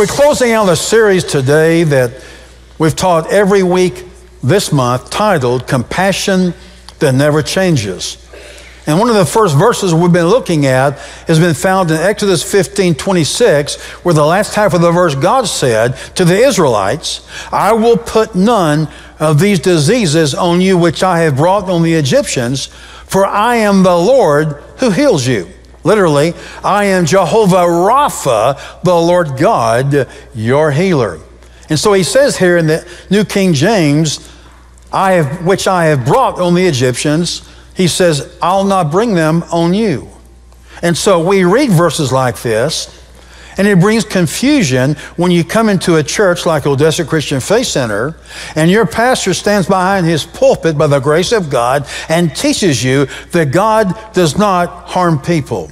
we're closing out a series today that we've taught every week this month, titled Compassion That Never Changes. And one of the first verses we've been looking at has been found in Exodus 15:26, where the last half of the verse, God said to the Israelites, I will put none of these diseases on you which I have brought on the Egyptians, for I am the Lord who heals you. Literally, I am Jehovah Rapha, the Lord God, your healer. And so he says here in the New King James, which I have brought on the Egyptians, he says, I'll not bring them on you. And so we read verses like this, and it brings confusion when you come into a church like Odessa Christian Faith Center, and your pastor stands behind his pulpit by the grace of God and teaches you that God does not harm people,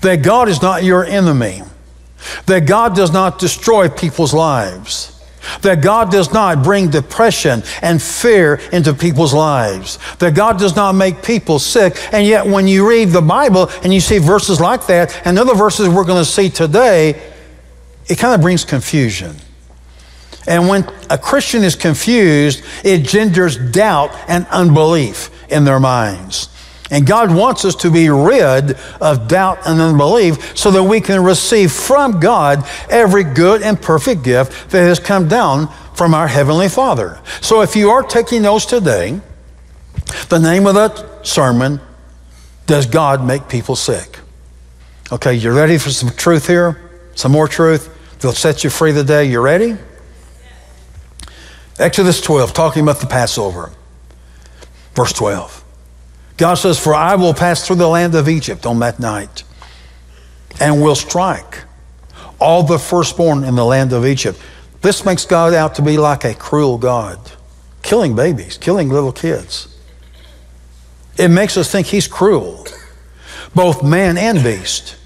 that God is not your enemy, that God does not destroy people's lives, that God does not bring depression and fear into people's lives, that God does not make people sick. And yet when you read the Bible and you see verses like that and other verses we're going to see today, it kind of brings confusion. And when a Christian is confused, it genders doubt and unbelief in their minds. And God wants us to be rid of doubt and unbelief so that we can receive from God every good and perfect gift that has come down from our Heavenly Father. So if you are taking notes today, the name of that sermon, Does God Make People Sick? Okay, you ready for some truth here? Some more truth that'll set you free today. You ready? Exodus 12, talking about the Passover. Verse 12. God says, for I will pass through the land of Egypt on that night and will strike all the firstborn in the land of Egypt. This makes God out to be like a cruel God, killing babies, killing little kids. It makes us think he's cruel, both man and beast.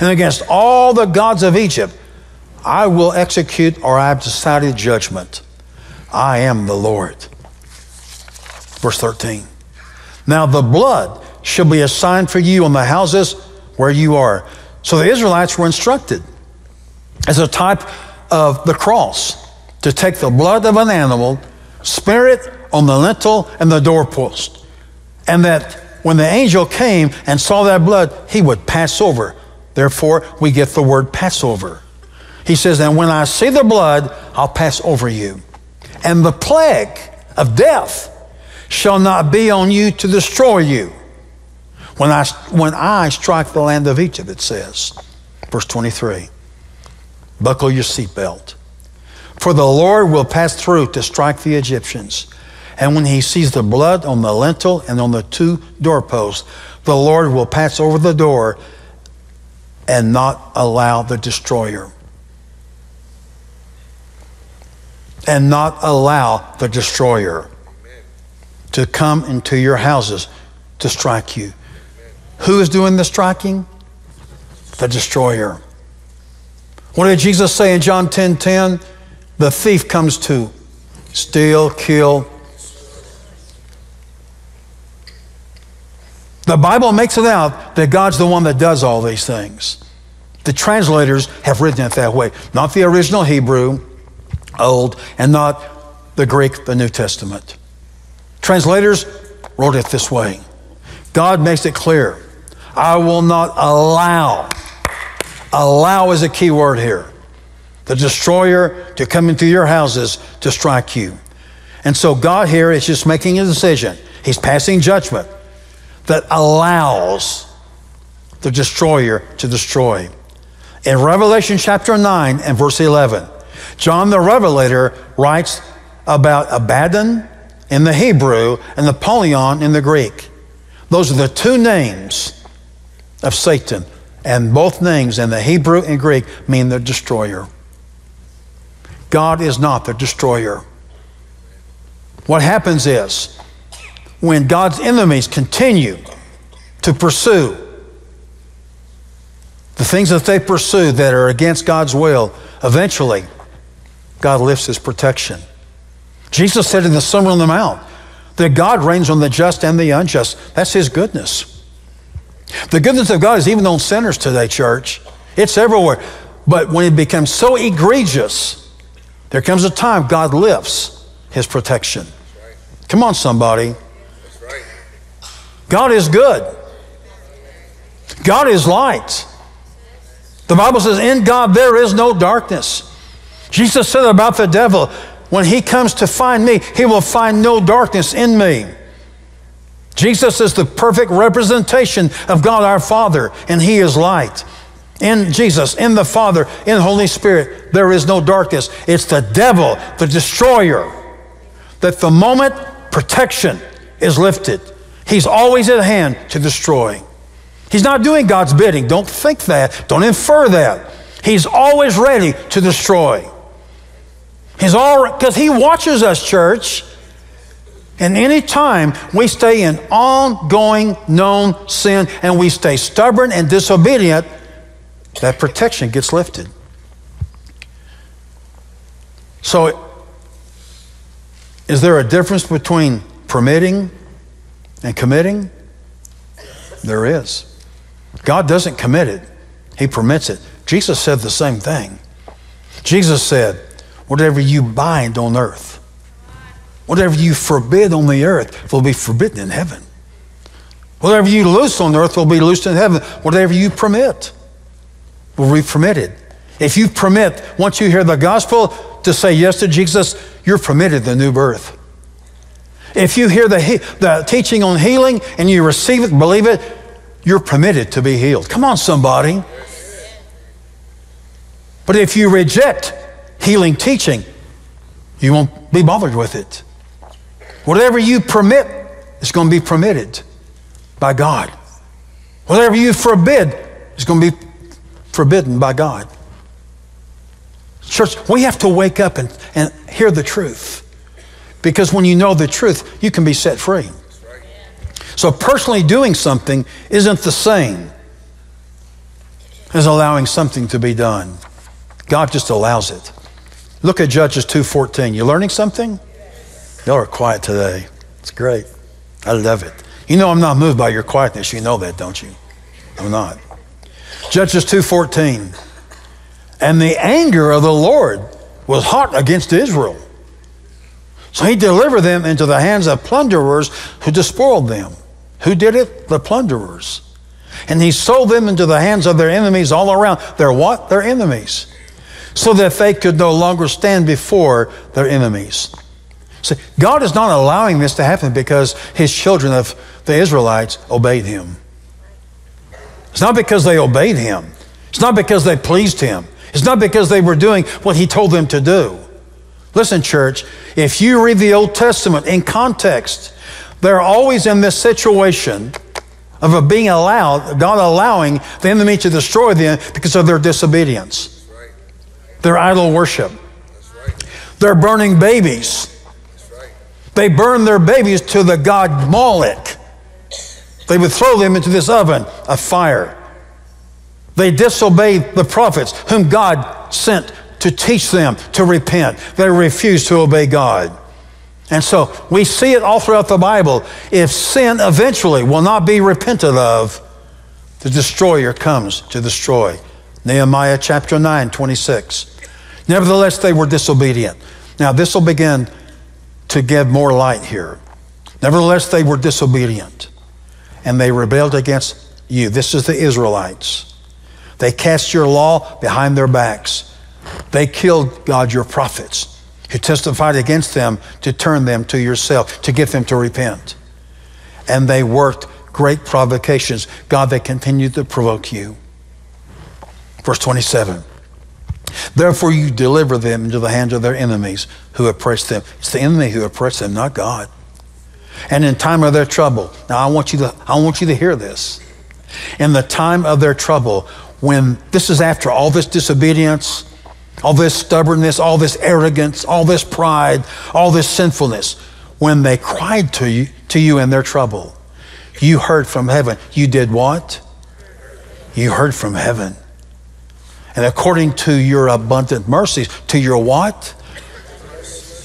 And against all the gods of Egypt, I will execute, or I have decided judgment. I am the Lord. Verse 13. Now the blood shall be a sign for you on the houses where you are. So the Israelites were instructed as a type of the cross to take the blood of an animal, smear it on the lintel and the doorpost, and that when the angel came and saw that blood, he would pass over. Therefore, we get the word Passover. He says, and when I see the blood, I'll pass over you. And the plague of death shall not be on you to destroy you when I strike the land of Egypt, it says. Verse 23, buckle your seatbelt, for the Lord will pass through to strike the Egyptians. And when he sees the blood on the lintel and on the two doorposts, the Lord will pass over the door and not allow the destroyer. And not allow the destroyer to come into your houses to strike you. Who is doing the striking? The destroyer. What did Jesus say in John 10:10? The thief comes to steal, kill. The Bible makes it out that God's the one that does all these things. The translators have written it that way, not the original Hebrew, Old, and not the Greek, the New Testament. Translators wrote it this way. God makes it clear. I will not allow, allow is a key word here, the destroyer to come into your houses to strike you. And so God here is just making a decision. He's passing judgment that allows the destroyer to destroy. In Revelation chapter 9 and verse 11, John the Revelator writes about Abaddon in the Hebrew and the Polyon in the Greek. Those are the two names of Satan, and both names in the Hebrew and Greek mean the destroyer. God is not the destroyer. What happens is when God's enemies continue to pursue the things that they pursue that are against God's will, eventually God lifts his protection. Jesus said in the Sermon on the Mount that God reigns on the just and the unjust. That's his goodness. The goodness of God is even on sinners today, church. It's everywhere. But when it becomes so egregious, there comes a time God lifts his protection. Come on, somebody. God is good. God is light. The Bible says, in God there is no darkness. Jesus said about the devil, when he comes to find me, he will find no darkness in me. Jesus is the perfect representation of God our Father, and he is light. In Jesus, in the Father, in the Holy Spirit, there is no darkness. It's the devil, the destroyer, that the moment protection is lifted, he's always at hand to destroy. He's not doing God's bidding. Don't think that. Don't infer that. He's always ready to destroy. He's all, because he watches us, church. And any time we stay in ongoing known sin and we stay stubborn and disobedient, that protection gets lifted. So, is there a difference between permitting and committing? There is. God doesn't commit it. He permits it. Jesus said the same thing. Jesus said, whatever you bind on earth, whatever you forbid on the earth will be forbidden in heaven. Whatever you loose on earth will be loosed in heaven. Whatever you permit will be permitted. If you permit, once you hear the gospel, to say yes to Jesus, you're permitted the new birth. If you hear the teaching on healing and you receive it, believe it, you're permitted to be healed. Come on, somebody. But if you reject healing teaching, you won't be bothered with it. Whatever you permit is going to be permitted by God. Whatever you forbid is going to be forbidden by God. Church, we have to wake up and hear the truth. Because when you know the truth, you can be set free. So personally doing something isn't the same as allowing something to be done. God just allows it. Look at Judges 2:14. You learning something? Y'all are quiet today. It's great. I love it. You know I'm not moved by your quietness. You know that, don't you? I'm not. Judges 2:14. And the anger of the Lord was hot against Israel. So he delivered them into the hands of plunderers who despoiled them. Who did it? The plunderers. And he sold them into the hands of their enemies all around. Their what? Their enemies. So that they could no longer stand before their enemies. See, God is not allowing this to happen because his children of the Israelites obeyed him. It's not because they obeyed him. It's not because they pleased him. It's not because they were doing what he told them to do. Listen, church, if you read the Old Testament in context, they're always in this situation of God allowing the enemy to destroy them because of their disobedience, their idol worship. They're burning babies. They burn their babies to the god Moloch. They would throw them into this oven of fire. They disobeyed the prophets whom God sent to teach them to repent. They refused to obey God. And so we see it all throughout the Bible. If sin eventually will not be repented of, the destroyer comes to destroy. Nehemiah chapter 9:26. Nevertheless, they were disobedient. Now this will begin to give more light here. Nevertheless, they were disobedient and they rebelled against you. This is the Israelites. They cast your law behind their backs. They killed God, your prophets, who testified against them to turn them to yourself, to get them to repent. And they worked great provocations. God, they continued to provoke you. Verse 27, therefore you deliver them into the hands of their enemies who oppressed them. It's the enemy who oppressed them, not God. And in time of their trouble, now I want you to hear this. In the time of their trouble, when this is after all this disobedience, all this stubbornness, all this arrogance, all this pride, all this sinfulness, when they cried to you in their trouble, you heard from heaven. You did what? You heard from heaven. And according to your abundant mercies, to your what?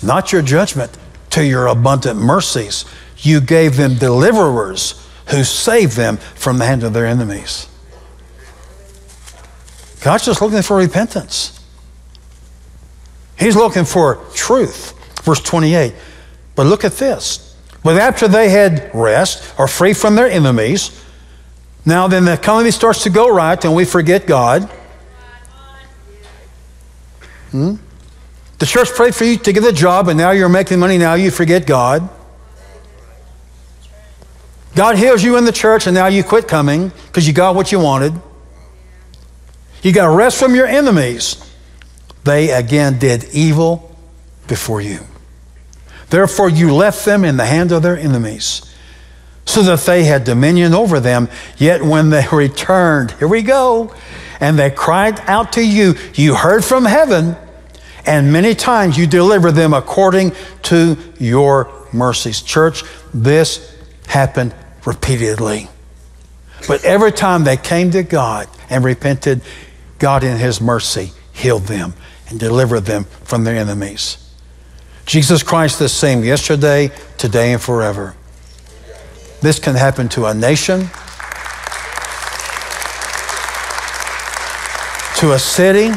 Not your judgment, to your abundant mercies. You gave them deliverers who saved them from the hand of their enemies. God's just looking for repentance. He's looking for truth. Verse 28, but look at this. But after they had rest, or free from their enemies, now then the economy starts to go right and we forget God. The church prayed for you to get a job and now you're making money, now you forget God. God heals you in the church and now you quit coming because you got what you wanted. You got rest from your enemies. They again did evil before you. Therefore you left them in the hand of their enemies so that they had dominion over them. Yet when they returned, here we go, and they cried out to you, you heard from heaven, and many times you delivered them according to your mercies. Church, this happened repeatedly. But every time they came to God and repented, God in his mercy healed them and delivered them from their enemies. Jesus Christ the same yesterday, today, and forever. This can happen to a nation, to a city,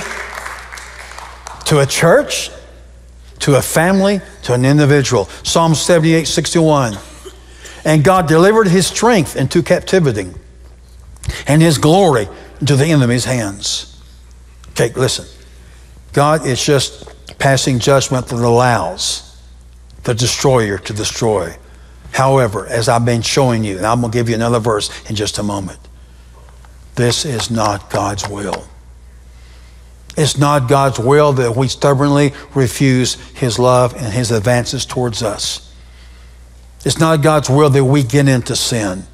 to a church, to a family, to an individual. Psalm 78:61. And God delivered his strength into captivity and his glory into the enemy's hands. Okay, listen. God is just passing judgment that allows the destroyer to destroy. However, as I've been showing you, and I'm going to give you another verse in just a moment, this is not God's will. It's not God's will that we stubbornly refuse his love and his advances towards us. It's not God's will that we get into sin.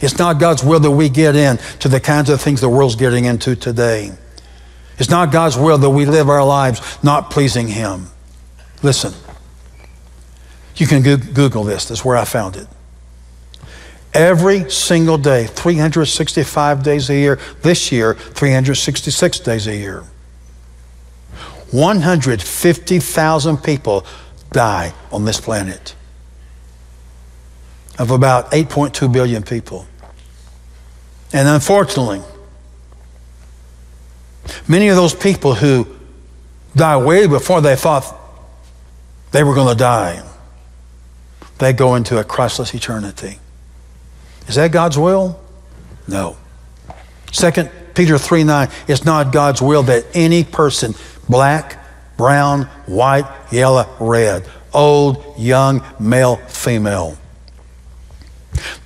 It's not God's will that we get into the kinds of things the world's getting into today. It's not God's will that we live our lives not pleasing him. Listen, you can Google this. That's where I found it. Every single day, 365 days a year. This year, 366 days a year. 150,000 people die on this planet of about 8.2 billion people. And unfortunately, many of those people who die way before they thought they were going to die, they go into a Christless eternity. Is that God's will? No. 2 Peter 3:9, it's not God's will that any person, black, brown, white, yellow, red, old, young, male, female,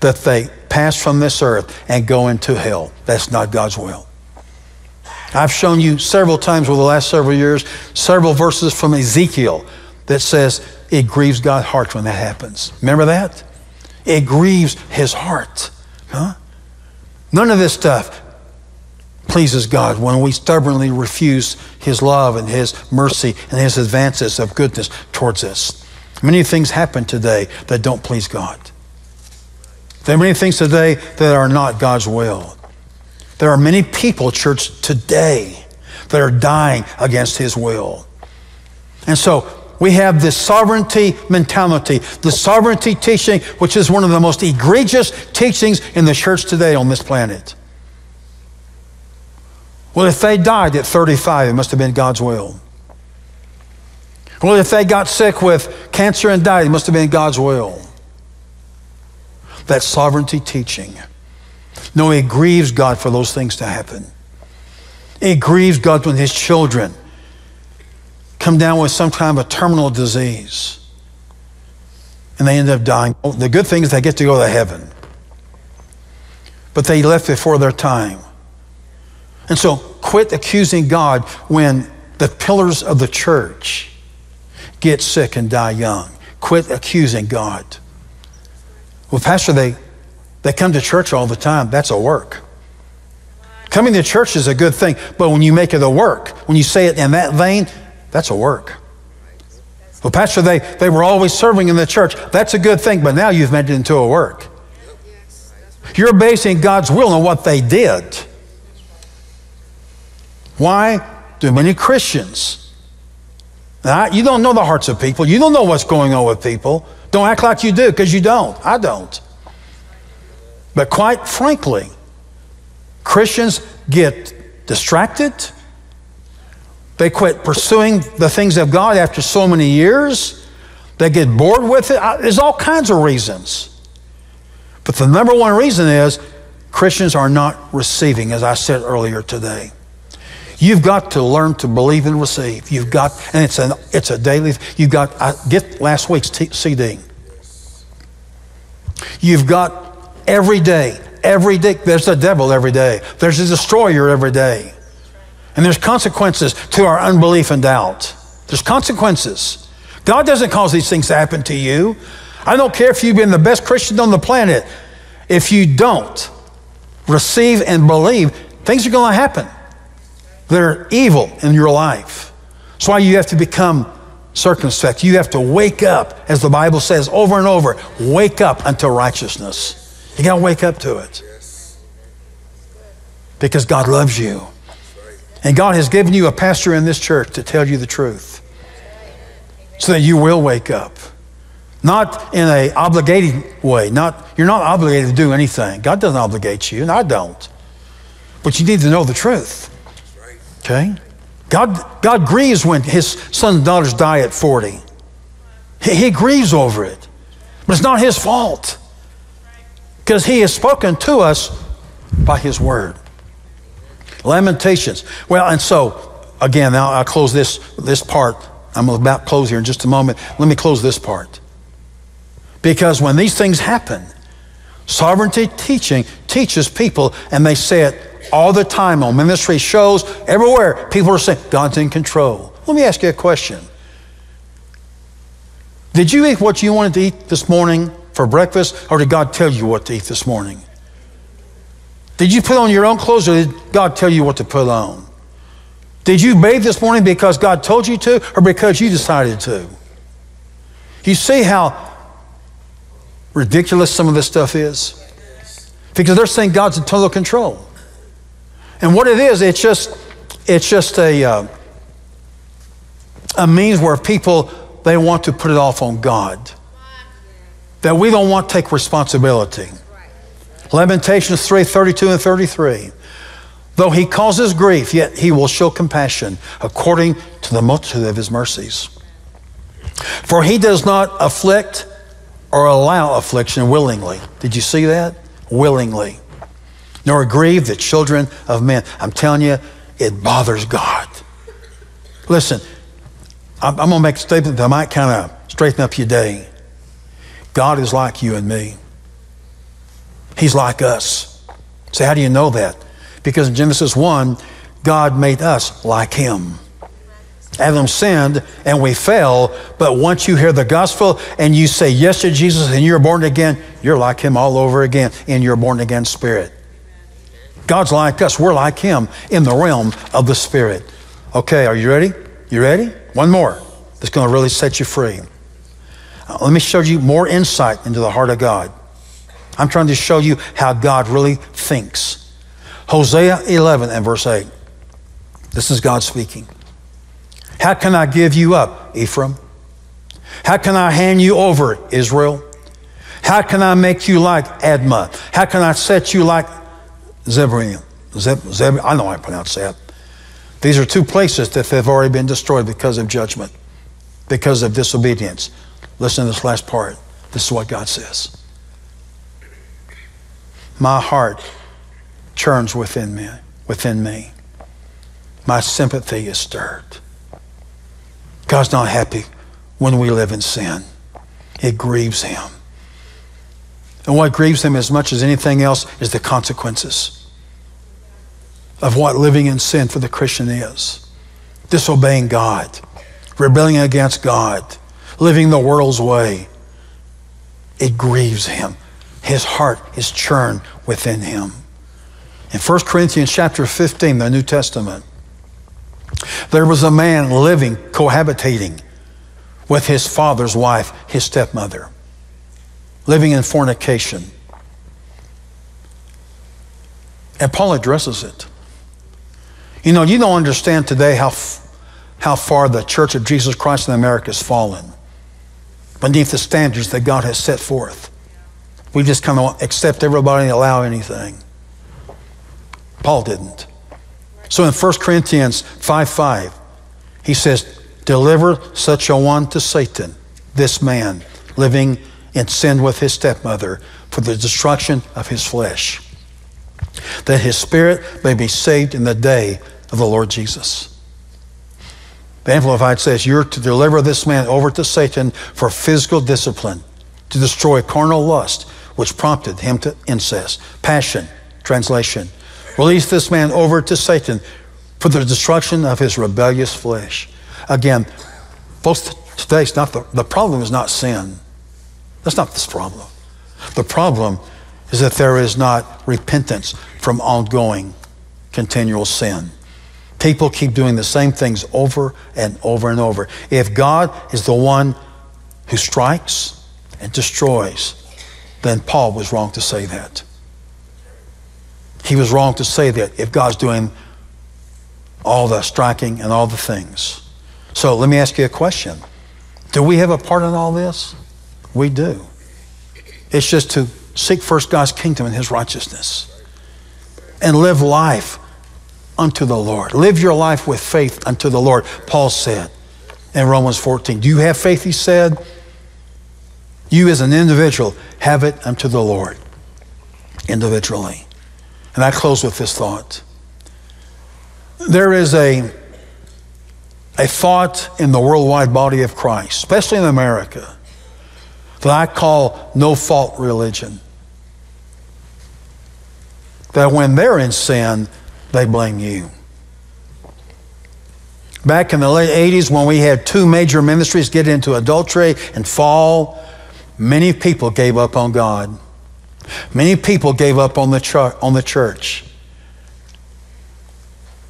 that they pass from this earth and go into hell. That's not God's will. I've shown you several times over the last several years, several verses from Ezekiel that says it grieves God's heart when that happens. Remember that? It grieves his heart. Huh? None of this stuff pleases God when we stubbornly refuse his love and his mercy and his advances of goodness towards us. Many things happen today that don't please God. There are many things today that are not God's will. There are many people, church, today that are dying against his will. And so we have this sovereignty mentality, the sovereignty teaching, which is one of the most egregious teachings in the church today on this planet. Well, if they died at 35, it must have been God's will. Well, if they got sick with cancer and died, it must have been God's will. That sovereignty teaching. No, it grieves God for those things to happen. It grieves God when his children come down with some kind of a terminal disease and they end up dying. The good thing is they get to go to heaven, but they left before their time. And so quit accusing God when the pillars of the church get sick and die young. Quit accusing God. Well, Pastor, they come to church all the time. That's a work. Coming to church is a good thing, but when you make it a work, when you say it in that vein, that's a work. Well, Pastor, they were always serving in the church. That's a good thing, but now you've made it into a work. You're basing God's will on what they did. Why do many Christians, you don't know the hearts of people. You don't know what's going on with people. Don't act like you do, because you don't. I don't. But quite frankly, Christians get distracted. They quit pursuing the things of God after so many years. They get bored with it. There's all kinds of reasons. But the number one reason is Christians are not receiving, as I said earlier today. You've got to learn to believe and receive. You've got, and it's a daily, you've got, get last week's CD. You've got every day, there's the devil every day. There's a destroyer every day. And there's consequences to our unbelief and doubt. There's consequences. God doesn't cause these things to happen to you. I don't care if you've been the best Christian on the planet. If you don't receive and believe, things are going to happen. They're evil in your life. That's why you have to become circumspect. You have to wake up, as the Bible says over and over, wake up unto righteousness. You got to wake up to it. Because God loves you. And God has given you a pastor in this church to tell you the truth. So that you will wake up. Not in an obligated way. You're not obligated to do anything. God doesn't obligate you, and I don't. But you need to know the truth. Okay? God grieves when his sons and daughters die at 40. He grieves over it. But it's not his fault. Because he has spoken to us by his word. Lamentations. Well, and so, again, now I'll close this part. I'm about to close here in just a moment. Let me close this part. Because when these things happen, sovereignty teaching teaches people, and they say it all the time on ministry shows, everywhere, people are saying, God's in control. Let me ask you a question. Did you eat what you wanted to eat this morning for breakfast, or did God tell you what to eat this morning? Did you put on your own clothes, or did God tell you what to put on? Did you bathe this morning because God told you to, or because you decided to? You see how ridiculous some of this stuff is? Because they're saying God's in total control. And what it is, it's just a means where people, they want to put it off on God. That we don't want to take responsibility. Lamentations 3:32 and 33. Though he causes grief, yet he will show compassion according to the multitude of his mercies. For he does not afflict or allow affliction willingly. Did you see that? Willingly. Nor grieve the children of men. I'm telling you, it bothers God. Listen, I'm going to make a statement that might kind of straighten up your day. God is like you and me. He's like us. So how do you know that? Because in Genesis 1, God made us like him. Adam sinned and we fell, but once you hear the gospel and you say yes to Jesus and you're born again, you're like him all over again in your born again spirit. God's like us. We're like him in the realm of the spirit. Okay, are you ready? You ready? One more. That's going to really set you free. Let me show you more insight into the heart of God. I'm trying to show you how God really thinks. Hosea 11 and verse 8. This is God speaking. How can I give you up, Ephraim? How can I hand you over, Israel? How can I make you like Admah? How can I set you like Zeboim? I know how to pronounce that. These are two places that have already been destroyed because of judgment, because of disobedience. Listen to this last part. This is what God says. My heart churns within me. My sympathy is stirred. God's not happy when we live in sin. It grieves him. And what grieves him as much as anything else is the consequences of what living in sin for the Christian is. Disobeying God, rebelling against God, living the world's way. It grieves him. His heart is churned within him. In 1 Corinthians chapter 15, the New Testament, there was a man living, cohabitating with his father's wife, his stepmother, living in fornication. And Paul addresses it. You know, you don't understand today how far the Church of Jesus Christ in America has fallen beneath the standards that God has set forth. We just kind of accept everybody and allow anything. Paul didn't. So in 1 Corinthians 5:5, he says, deliver such a one to Satan, this man, living in sin with his stepmother, for the destruction of his flesh, that his spirit may be saved in the day of the Lord Jesus. The Amplified says, you're to deliver this man over to Satan for physical discipline, to destroy carnal lust, which prompted him to incest, passion, translation. Release this man over to Satan for the destruction of his rebellious flesh. Again, folks, today's not the problem is not sin. That's not this problem. The problem is that there is not repentance from ongoing, continual sin. People keep doing the same things over and over and over. If God is the one who strikes and destroys, then Paul was wrong to say that. He was wrong to say that if God's doing all the striking and all the things. So let me ask you a question. Do we have a part in all this? We do. It's just to seek first God's kingdom and his righteousness and live life unto the Lord. Live your life with faith unto the Lord, Paul said in Romans 14. Do you have faith, he said? You as an individual have it unto the Lord individually. And I close with this thought. There is a thought in the worldwide body of Christ, especially in America, that I call no-fault religion. That when they're in sin, they blame you. Back in the late 80s, when we had two major ministries get into adultery and fall, many people gave up on God. Many people gave up on the church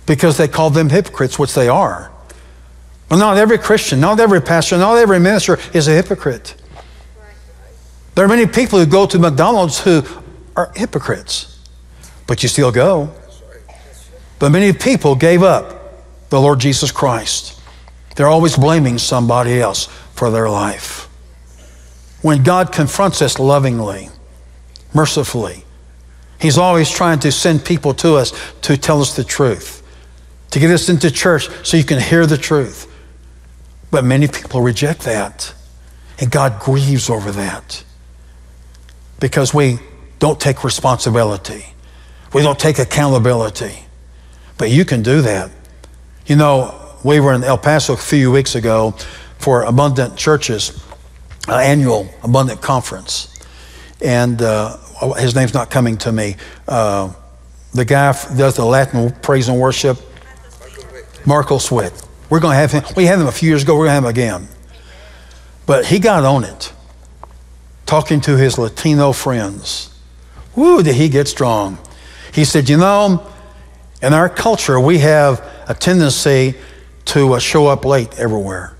because they called them hypocrites, which they are. But not every Christian, not every pastor, not every minister is a hypocrite. There are many people who go to McDonald's who are hypocrites, but you still go. But many people gave up the Lord Jesus Christ. They're always blaming somebody else for their life. When God confronts us lovingly, mercifully, he's always trying to send people to us to tell us the truth, to get us into church so you can hear the truth. But many people reject that, and God grieves over that because we don't take responsibility. We don't take accountability. But you can do that. You know, we were in El Paso a few weeks ago for Abundant Churches, an annual Abundant Conference. And his name's not coming to me. The guy does the Latin praise and worship, Marco Sweat. We're going to have him. We had him a few years ago. We're going to have him again. But he got on it, talking to his Latino friends. Woo, did he get strong. He said, you know, in our culture, we have a tendency to show up late everywhere.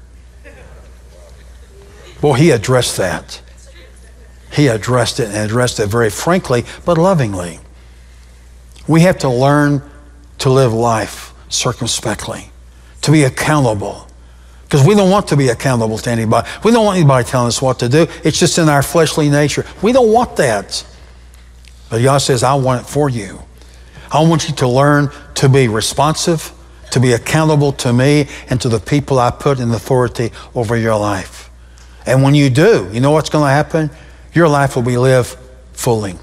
Well, he addressed that. He addressed it and addressed it very frankly, but lovingly. We have to learn to live life circumspectly, to be accountable, because we don't want to be accountable to anybody. We don't want anybody telling us what to do. It's just in our fleshly nature. We don't want that. But God says, I want it for you. I want you to learn to be responsive, to be accountable to me and to the people I put in authority over your life. And when you do, you know what's going to happen? Your life will be lived fully.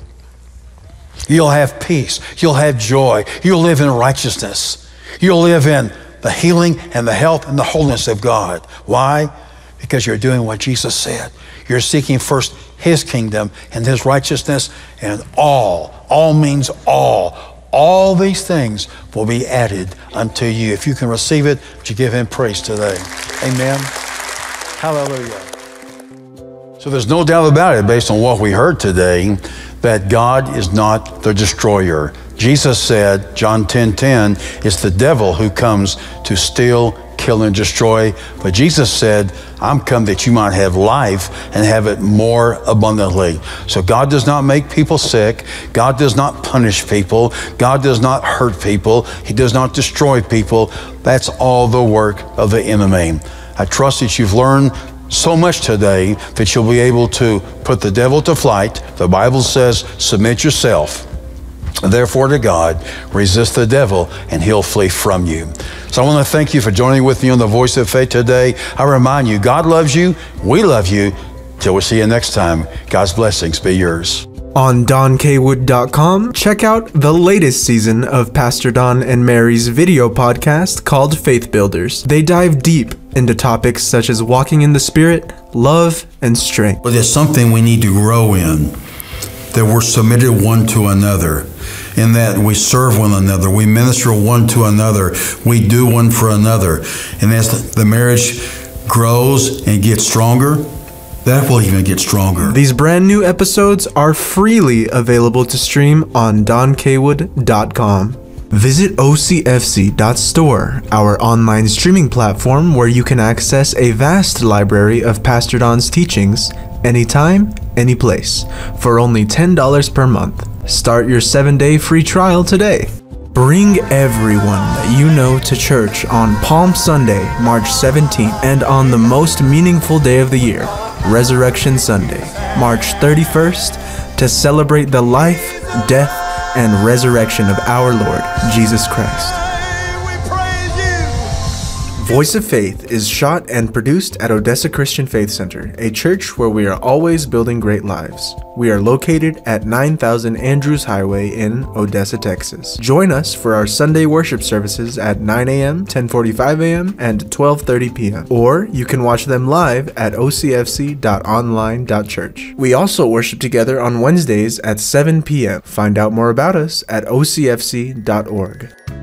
You'll have peace. You'll have joy. You'll live in righteousness. You'll live in the healing and the health and the wholeness of God. Why? Because you're doing what Jesus said. You're seeking first his kingdom and his righteousness, and all means all these things will be added unto you. If you can receive it, would you give him praise today? Amen. Hallelujah. So there's no doubt about it, based on what we heard today, that God is not the destroyer. Jesus said, John 10:10, it's the devil who comes to steal, kill, and destroy. But Jesus said, I'm come that you might have life and have it more abundantly. So God does not make people sick. God does not punish people. God does not hurt people. He does not destroy people. That's all the work of the enemy. I trust that you've learned so much today that you'll be able to put the devil to flight. The Bible says, submit yourself Therefore to God, resist the devil, and he'll flee from you. So I want to thank you for joining with me on The Voice of Faith today. I remind you, God loves you. We love you. Till we see you next time, God's blessings be yours. On doncaywood.com, check out the latest season of Pastor Don and Mary's video podcast called Faith Builders. They dive deep into topics such as walking in the Spirit, love, and strength. But there's something we need to grow in, that we're submitted one to another, in that we serve one another, we minister one to another, we do one for another. And as the marriage grows and gets stronger, that will even get stronger. These brand new episodes are freely available to stream on doncaywood.com. Visit ocfc.store, our online streaming platform where you can access a vast library of Pastor Don's teachings anytime, anyplace, for only $10 per month. Start your 7-day free trial today. Bring everyone that you know to church on Palm Sunday, March 17th, and on the most meaningful day of the year, Resurrection Sunday, March 31st, to celebrate the life, death, and resurrection of our Lord, Jesus Christ. Voice of Faith is shot and produced at Odessa Christian Faith Center, a church where we are always building great lives. We are located at 9000 Andrews Highway in Odessa, Texas. Join us for our Sunday worship services at 9 a.m., 10:45 a.m., and 12:30 p.m. Or you can watch them live at ocfc.online.church. We also worship together on Wednesdays at 7 p.m. Find out more about us at ocfc.org.